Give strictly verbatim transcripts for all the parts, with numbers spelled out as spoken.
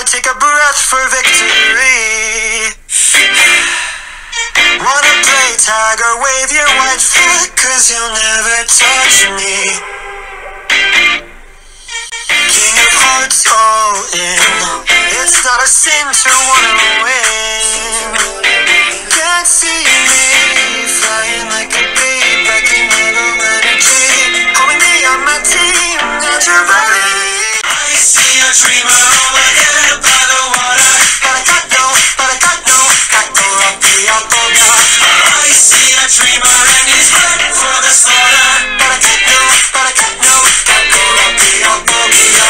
I take a breath for victory. Wanna play tag or wave your white flag, cause you'll never touch me. King of hearts all in, it's not a sin to wanna win. Can't see me flying like a bee, back in little energy, holding me on my team naturally. I see a dreamer over there by the water, but I got no, but I got no, got no Apollo. I see a dreamer and he's head for the slaughter, but I got no, but I got no, got no Apollo.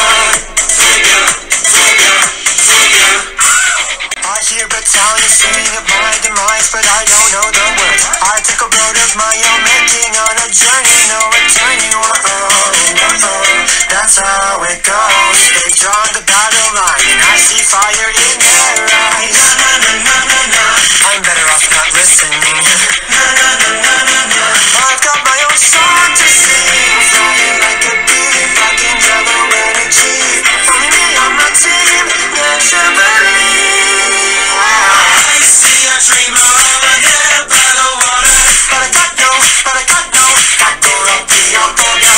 I hear battalions singing of my demise, but I don't know the words. I took a road of my own making, on a journey, no returning. Oh, oh, oh, that's how it goes. They've drawn the battle line, and I see fire in their eyes. Na, na, na, na, na, na. I'm better off not listening. Na, na, na, na, na, na. I've got my own song to sing, flying like a bee, fucking yellow energy, finding me on my team naturally. Dreamer over there by the water, but I got no, but I got no, got no Apollo.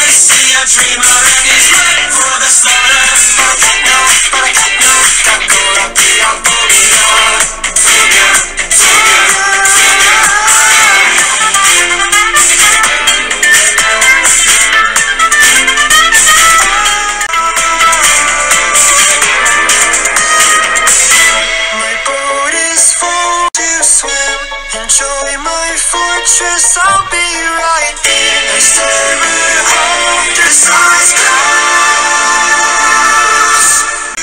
I see a dreamer and he's ready for the slaughter, but I got no, but I got no, got no Apollo. Figure, figure. I'll be right in the summer after sun's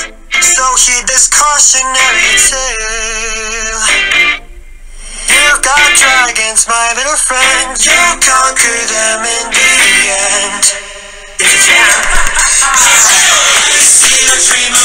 close. So heed this cautionary tale. You've got dragons, my little friend. You'll conquer them in the end, if you can. I see a dreamer.